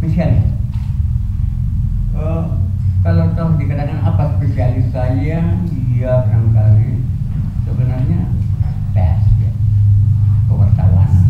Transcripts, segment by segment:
spesial. Kalau tahu dikatakan apa spesialis saya, dia barangkali sebenarnya tes ya, kewartawanan.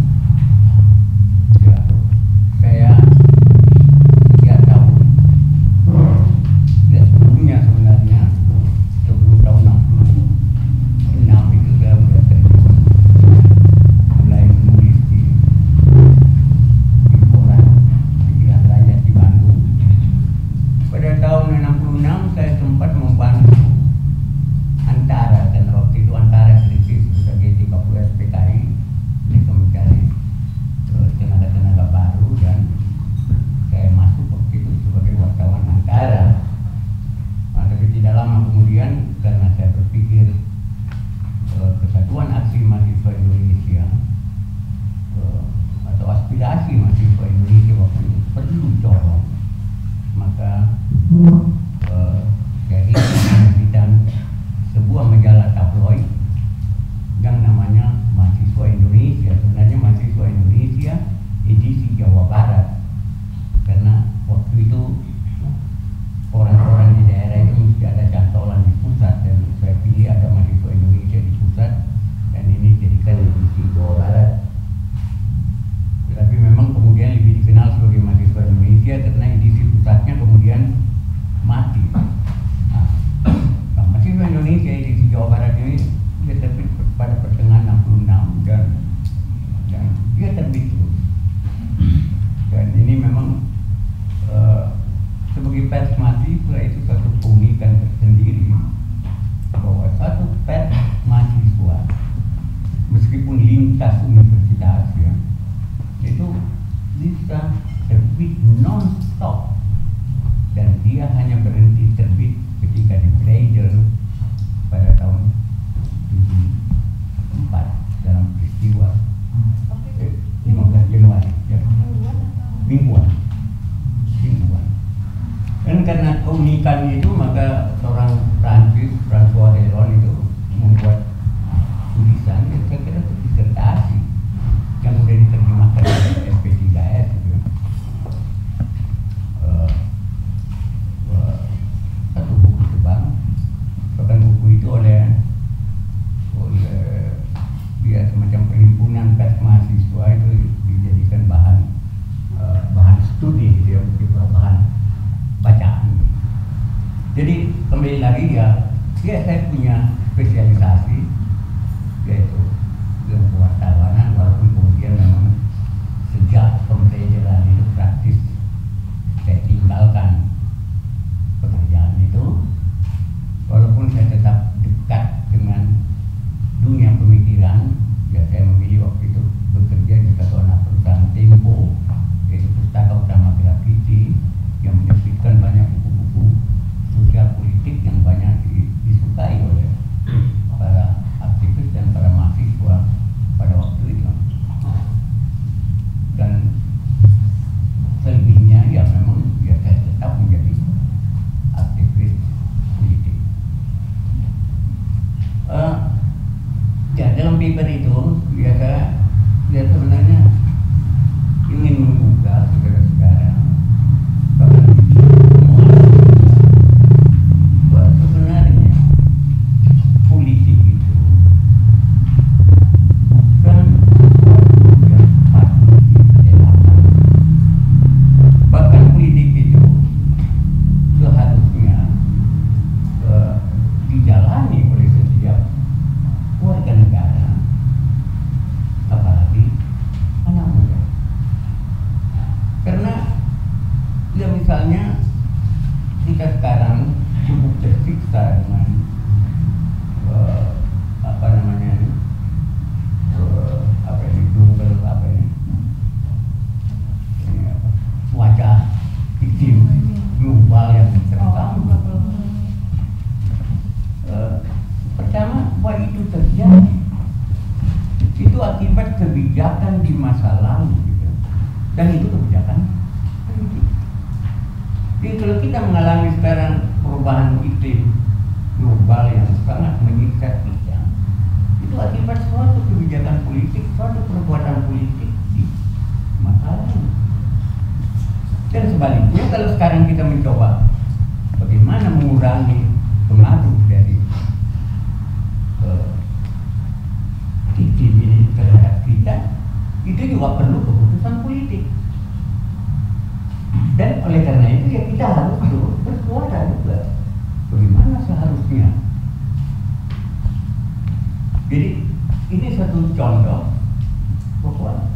Ya, saya politik, suatu perbuatan politik di masa lalu. Dan sebaliknya kalau sekarang kita mencoba bagaimana mengurangi pengaruh dari titik ini terhadap kita, itu juga perlu keputusan politik. Dan oleh karena itu ya kita harus bersuara juga bagaimana seharusnya. Jadi ini satu contoh bahwa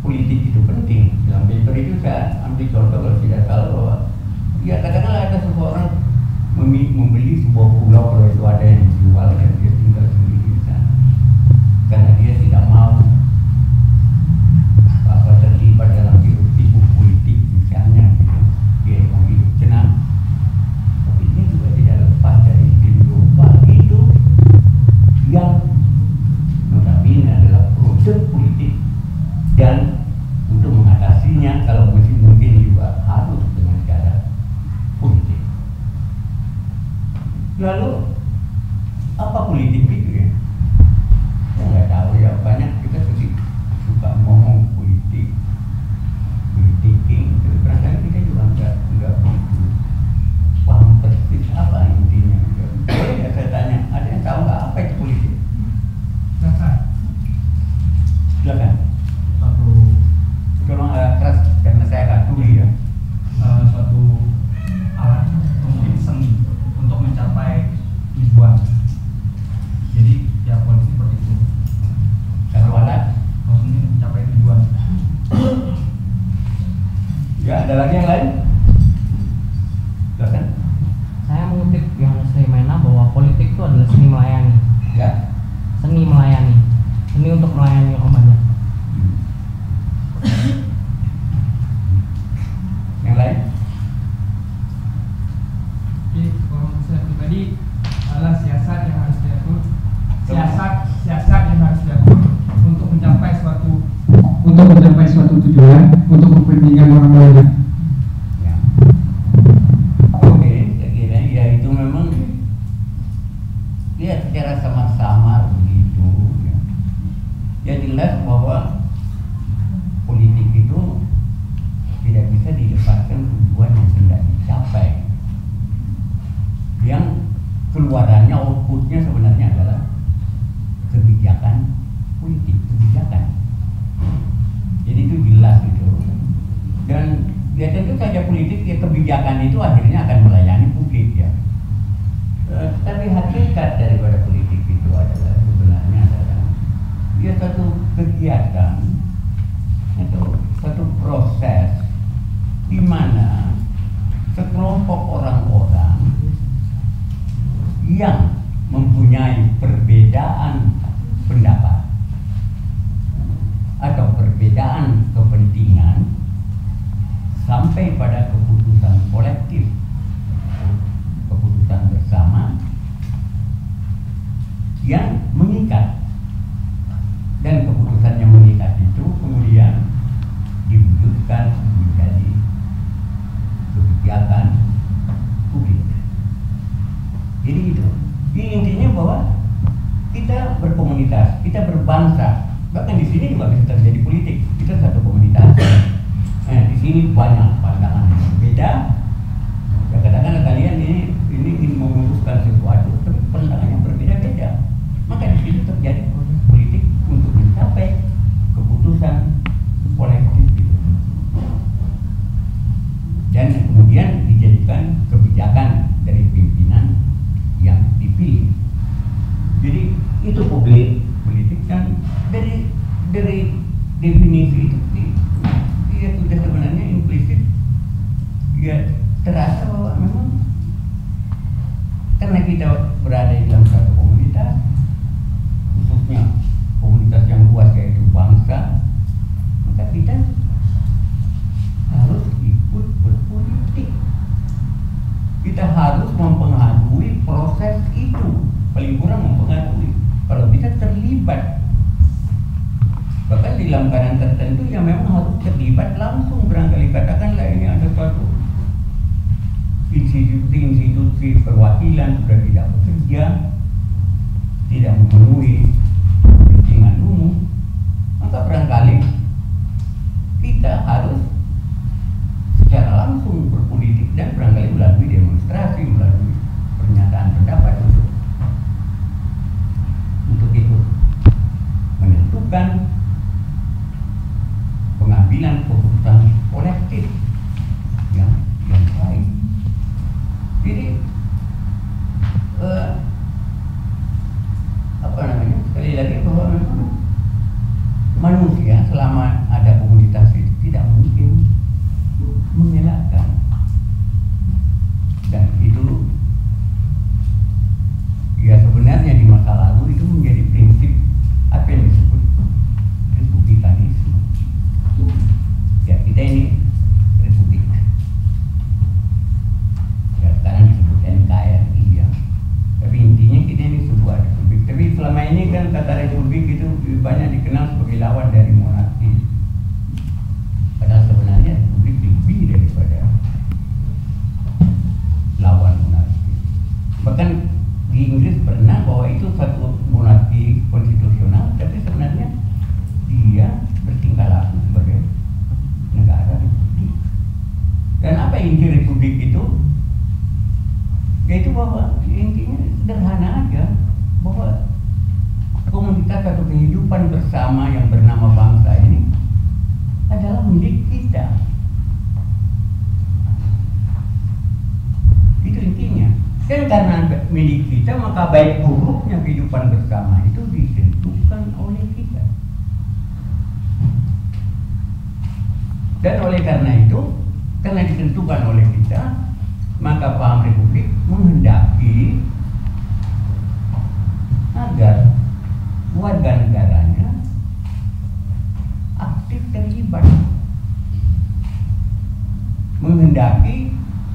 politik itu penting. Dalam paper itu saya ambil contoh, kalau tidak salah, bahwa ya katakanlah ada seseorang membeli sebuah pulau, kalau itu ada yang dijual dan dia tinggal sendiri di sana karena dia tidak mau terlibat dalam hidup politik misalnya, gitu. Dia mau hidup tenang, tapi ini juga tidak lepas dari kehidupan itu yang notabene adalah proses politik, dan untuk mengatasinya kalau masih mungkin juga harus dengan cara politik. Lalu apa politik itu ya? Saya nggak tahu ya, banyak kita suka ngomong politik, berarti kita juga nggak begitu paham persis apa intinya. Boleh nggak saya tanya, ada yang tahu nggak apa itu politik? Silakan. Tolong agak keras karena saya agak tuli ya. Suatu alat untuk seni untuk mencapai tujuan. Jadi ya politik seperti itu. Satu alat maksudnya mencapai tujuan. Ya, ada lagi yang lain? Silakan. Saya mengutip yang saya mainkan bahwa politik itu adalah seni melayani. Ya. Seni melayani. Seni untuk melayani orang banyak. Yang lain? Oke, kalau menurut saya pribadi adalah siasat yang harus diatur untuk mencapai suatu tujuan, untuk kepentingan orang banyak. Ya. Oke, saya kira ya itu memang ya secara samar-samar begitu. Ya jelas bahwa politik itu tidak bisa dilepaskan tujuan yang tidak dicapai, yang keluarannya outputnya sebenarnya adalah kebijakan politik, kebijakan. Jadi itu jelas gitu. Dan ya tentu saja politik ya, kebijakan itu akhirnya akan melayani publik ya. Tapi hakikat daripada politik itu adalah sebenarnya adalah ya satu kegiatan atau satu proses di mana sekelompok orang-orang yang mempunyai perbedaan pendapat atau perbedaan kepentingan sampai pada keputusan kolektif, keputusan bersama yang mengikat, dan keputusan yang mengikat itu kemudian diwujudkan menjadi kebijakan publik. Jadi itu, intinya bahwa kita berkomunitas, kita berbangsa, bahkan di sini juga bisa terjadi politik. Kita satu komunitas. Nah, di sini banyak pandangan yang berbeda. Ya katakanlah kalian ini ingin memutuskan sesuatu, tapi pandangannya berbeda-beda. Maka di sini terjadi proses politik untuk mencapai keputusan kolektif. Dan kemudian dijadikan kebijakan dari pimpinan yang dipilih. Jadi itu politik kan dari definisi itu sudah sebenarnya implisit ya, terasa bahwa memang karena kita berada di dalam satu komunitas, khususnya komunitas yang luas yaitu bangsa, maka kita harus ikut berpolitik. Kita harus mempengaruhi proses itu, paling kurang mempengaruhi, kalau bisa terlibat. Bahkan di lingkaran tertentu yang memang harus terlibat langsung, barangkali katakanlah ini ada suatu institusi perwakilan sudah tidak bekerja, tidak memenuhi kepentingan umum, maka barangkali kita harus inti republik itu, yaitu bahwa intinya sederhana aja, bahwa komunitas atau kehidupan bersama yang bernama bangsa ini adalah milik kita. Itu intinya. Dan karena milik kita, maka baik buruknya kehidupan bersama itu ditentukan oleh kita. Dan oleh karena itu, karena ditentukan oleh kita, maka paham republik menghendaki agar warga negaranya aktif terlibat, menghendaki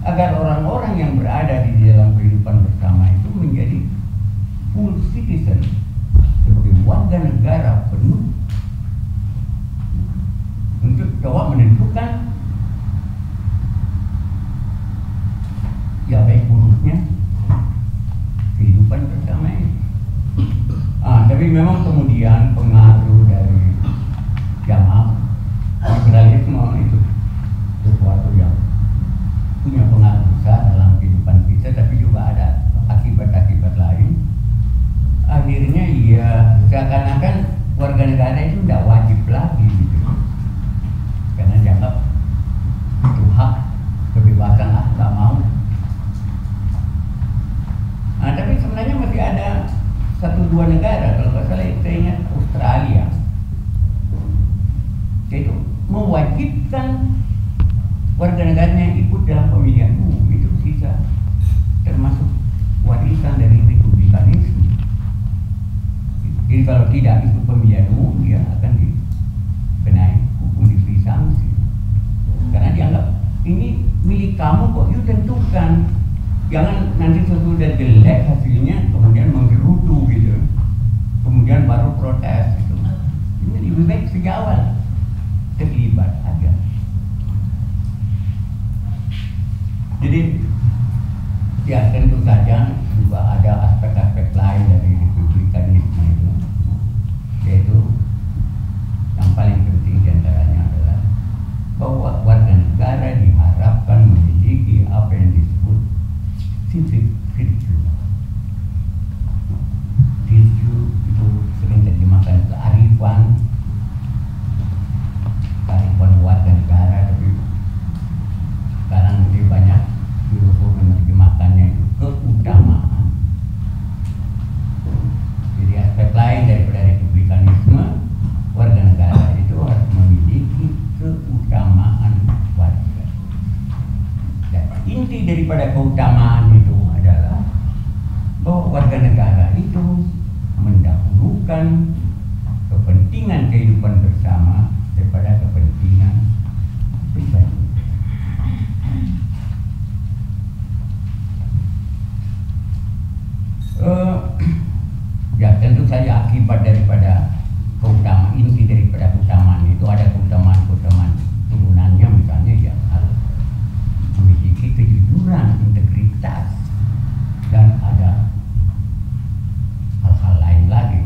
agar orang-orang yang berada di dalam kehidupan bersama itu menjadi full citizen, sebagai warga negara penuh, untuk dapat menentukan ya baik buruknya kehidupan bersama ini. Tapi memang kemudian pengaruh dari jamaah liberalisme itu sesuatu yang punya pengaruh besar dalam kehidupan kita, tapi juga ada akibat-akibat lain. Akhirnya ya seakan-akan warga negara itu tidak wajib lagi gitu, karena dianggap itu hak kebebasan, ah nggak mau. Tapi sebenarnya masih ada satu dua negara, kalau nggak salah saya ingat Australia, itu mewajibkan warga negaranya yang ikut dalam pemilihan umum itu bisa termasuk warisan dari republikanisme. Jadi kalau tidak ikut pemilihan umum, dia akan dikenai hukum, diberi sanksi. Karena dianggap ini milik kamu kok, you tentukan. Jangan nanti sudah jelek hasilnya kemudian menggerutu gitu, kemudian baru protes gitu. Ini lebih baik sejak awal terlibat aja. Jadi ya tentu saja juga ada aspek-aspek lain dari republikanisme itu, yaitu yang paling penting diantaranya adalah bahwa warga negara diharapkan memiliki apa yang disebut civic virtue. Virtue itu sering terjemahkan kearifan, kearifan warga negara, tapi sekarang lebih banyak filosof menerjemahkannya itu keutamaan. Jadi aspek lain daripada republikanisme, warga negara itu harus memiliki keutamaan warga. Dan inti daripada keutamaan itu adalah bahwa warga negara itu mendahulukan kepentingan kehidupan bersama daripada kepentingan pribadi. Ya tentu saja akibat daripada keutamaan, inti daripada keutamaan itu ada keutamaan-keutamaan turunannya, misalnya ya harus memiliki kejujuran, integritas, dan ada hal-hal lain lagi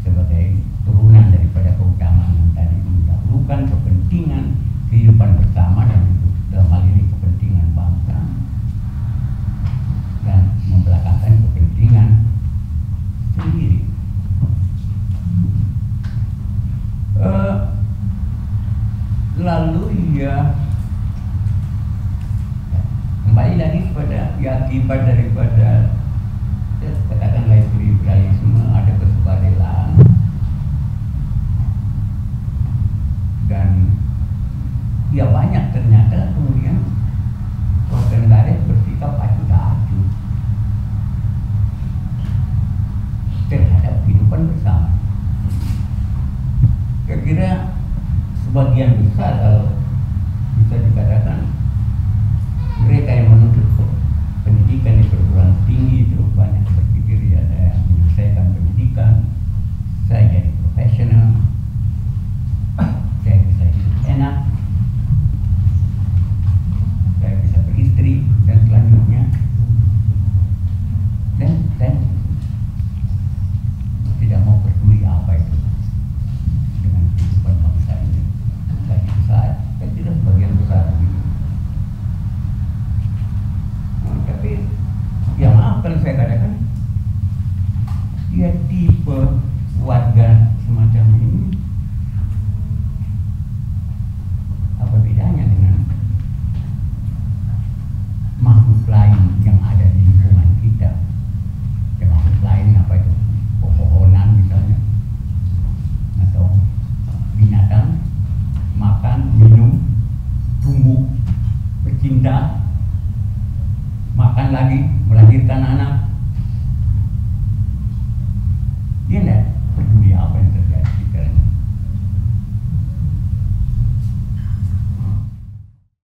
sebagai turunan daripada keutamaan yang tadi, mendahulukan kepentingan kehidupan bersama dan dalam hal ini kepentingan bangsa, dan membelakangkan kepentingan sendiri. Lalu ya kembali lagi kepada ya akibat daripada ya, katakanlah liberalisme, ada kesukarelaan dan ya banyak ternyata kemudian warga negara bersikap acuh-acuh terhadap kehidupan bersama. Kira-kira sebagian besar, kalau bisa dikatakan, mereka yang menuntut pendidikan di perguruan tinggi itu banyak berpikir ya saya menyelesaikan pendidikan, saya jadi profesional, saya bisa hidup enak, saya bisa beristri dan selanjutnya, dan saya tidak mau peduli apa itu dengan kehidupan bangsa ini. Saya tidak sebagian besar begitu. lagi melahirkan anak.